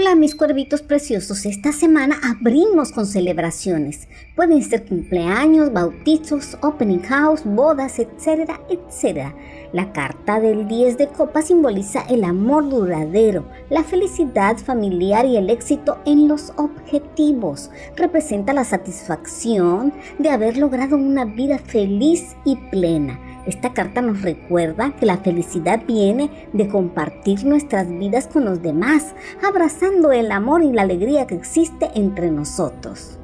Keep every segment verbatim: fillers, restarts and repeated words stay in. Hola mis cuervitos preciosos, esta semana abrimos con celebraciones. Pueden ser cumpleaños, bautizos, opening house, bodas, etcétera, etcétera. La carta del diez de copas simboliza el amor duradero, la felicidad familiar y el éxito en los objetivos. Representa la satisfacción de haber logrado una vida feliz y plena. Esta carta nos recuerda que la felicidad viene de compartir nuestras vidas con los demás, abrazando el amor y la alegría que existe entre nosotros.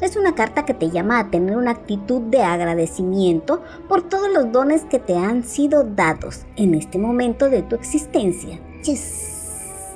Es una carta que te llama a tener una actitud de agradecimiento por todos los dones que te han sido dados en este momento de tu existencia. Yes.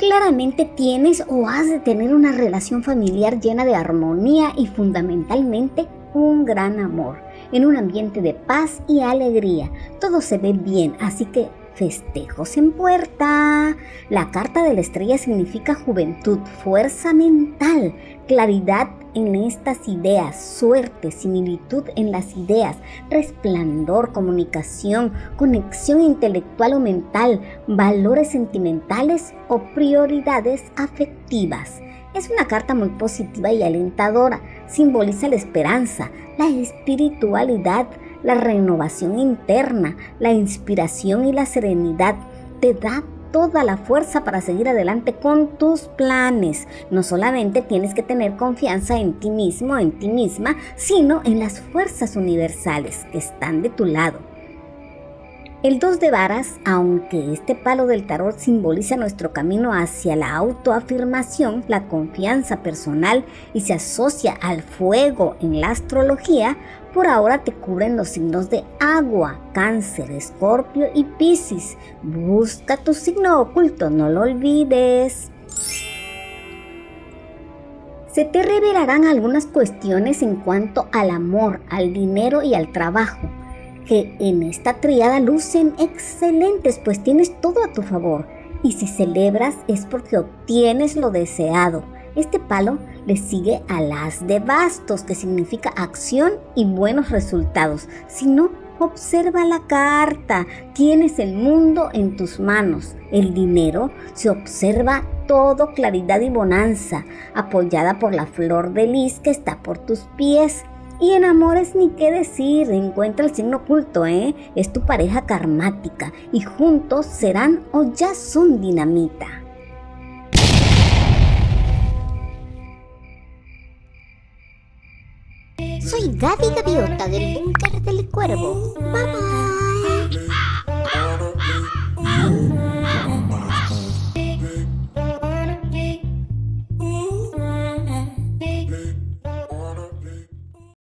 Claramente tienes o has de tener una relación familiar llena de armonía y fundamentalmente un gran amor. En un ambiente de paz y alegría, todo se ve bien, así que festejos en puerta. La carta de la estrella significa juventud, fuerza mental, claridad en estas ideas, suerte, similitud en las ideas, resplandor, comunicación, conexión intelectual o mental, valores sentimentales o prioridades afectivas. Es una carta muy positiva y alentadora, simboliza la esperanza, la espiritualidad, la renovación interna, la inspiración y la serenidad. Te da toda la fuerza para seguir adelante con tus planes. No solamente tienes que tener confianza en ti mismo, en ti misma, sino en las fuerzas universales que están de tu lado. El dos de varas, aunque este palo del tarot simboliza nuestro camino hacia la autoafirmación, la confianza personal y se asocia al fuego en la astrología, por ahora te cubren los signos de agua, cáncer, escorpio y piscis. Busca tu signo oculto, no lo olvides. Se te revelarán algunas cuestiones en cuanto al amor, al dinero y al trabajo, que en esta tríada lucen excelentes, pues tienes todo a tu favor. Y si celebras es porque obtienes lo deseado. Este palo le sigue al as de bastos, que significa acción y buenos resultados. Si no, observa la carta. Tienes el mundo en tus manos. El dinero se observa todo, claridad y bonanza, apoyada por la flor de lis que está por tus pies. Y en amores ni qué decir, encuentra el signo oculto, ¿eh? Es tu pareja karmática y juntos serán o ya son dinamita. Soy Gaby Gaviota del Búnker del Cuervo. Bye bye.